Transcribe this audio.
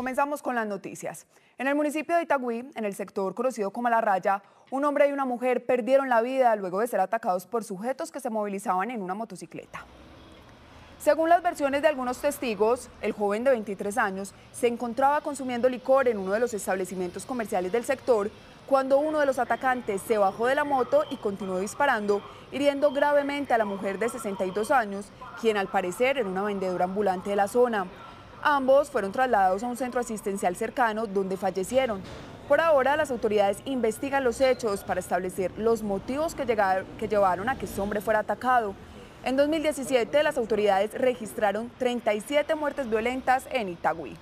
Comenzamos con las noticias. En el municipio de Itagüí, en el sector conocido como La Raya, un hombre y una mujer perdieron la vida luego de ser atacados por sujetos que se movilizaban en una motocicleta. Según las versiones de algunos testigos, el joven de 23 años se encontraba consumiendo licor en uno de los establecimientos comerciales del sector cuando uno de los atacantes se bajó de la moto y continuó disparando, hiriendo gravemente a la mujer de 62 años, quien al parecer era una vendedora ambulante de la zona. Ambos fueron trasladados a un centro asistencial cercano donde fallecieron. Por ahora, las autoridades investigan los hechos para establecer los motivos que llevaron a que este hombre fuera atacado. En 2017, las autoridades registraron 37 muertes violentas en Itagüí.